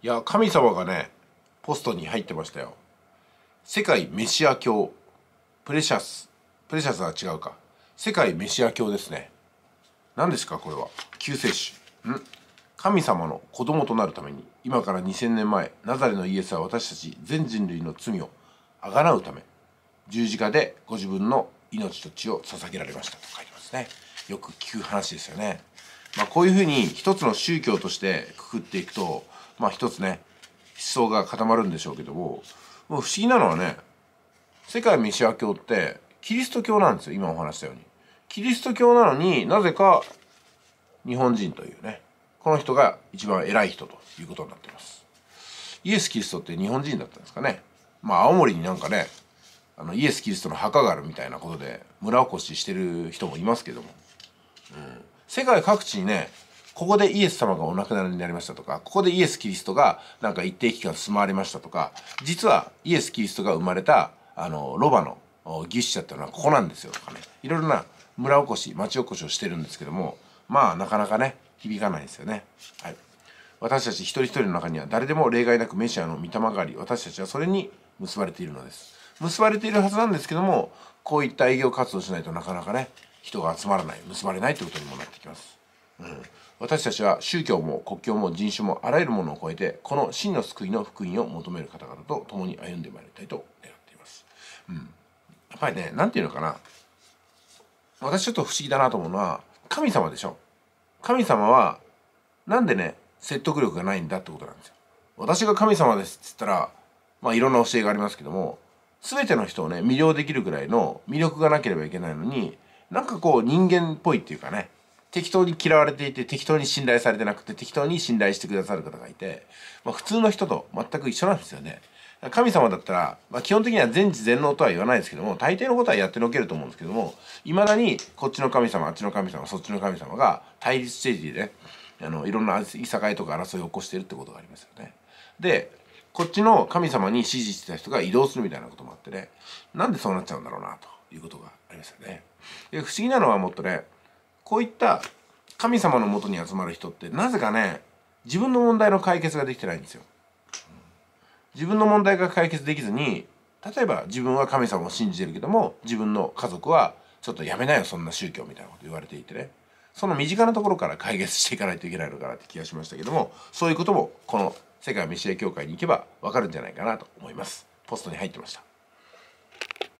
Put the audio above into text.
いや、神様がねポストに入ってましたよ。世界メシア教、プレシャスは違うか、世界メシア教ですね。何ですかこれは。救世主、神様の子供となるために、今から2000年前ナザレのイエスは私たち全人類の罪をあがなうため十字架でご自分の命と血を捧げられましたと書いてますね。よく聞く話ですよね。まあ、こういうふうに一つの宗教としてくくっていくと、まあ一つね思想が固まるんでしょうけども、不思議なのはね、世界メシア教ってキリスト教なんですよ。今お話したようにキリスト教なのに、なぜか日本人というね、この人が一番偉い人ということになっています。イエス・キリストって日本人だったんですかね。まあ青森になんかね、イエス・キリストの墓があるみたいなことで村おこししてる人もいますけども、世界各地にね、ここでイエス様がお亡くなりになりましたとか、ここでイエス・キリストがなんか一定期間住まわれましたとか、実はイエス・キリストが生まれたロバの牛舎っていうのはここなんですよとかね、いろいろな村おこし、町おこしをしてるんですけども、まあなかなかね響かないですよね。はい、私たち一人一人の中には誰でも例外なくメシアの御霊があり、私たちはそれに結ばれているのです。結ばれているはずなんですけども、こういった営業活動しないとなかなかね人が集まらない、結ばれないということにもなってきます。私たちは宗教も国境も人種もあらゆるものを超えて、この真の救いの福音を求める方々と共に歩んでまいりたいと願っています。やっぱりね、何て言うのかな、私ちょっと不思議だなと思うのは、神様でしょ。神様はなんでね説得力がないんだってことなんですよ。私が神様ですっつったら、まあいろんな教えがありますけども、全ての人をね魅了できるぐらいの魅力がなければいけないのに、なんかこう人間っぽいっていうかね、適当に嫌われていて、適当に信頼されてなくて、適当に信頼してくださる方がいて、まあ、普通の人と全く一緒なんですよね。神様だったら、まあ、基本的には全知全能とは言わないですけども、大抵のことはやってのけると思うんですけども、いまだにこっちの神様、あっちの神様、そっちの神様が対立していてね、いろんないさかいとか争いを起こしているってことがありますよね。でこっちの神様に支持してた人が移動するみたいなこともあってね、なんでそうなっちゃうんだろうなということがありますよね。で不思議なのは、もっとねこういった神様のもとに集まる人ってなぜかね自分の問題の解決ができてないんですよ。自分の問題が解決できずに、例えば自分は神様を信じてるけども、自分の家族はちょっとやめなよそんな宗教みたいなこと言われていてね、その身近なところから解決していかないといけないのかなって気がしましたけども、そういうこともこの世界メシア教会に行けば分かるんじゃないかなと思います。ポストに入ってました。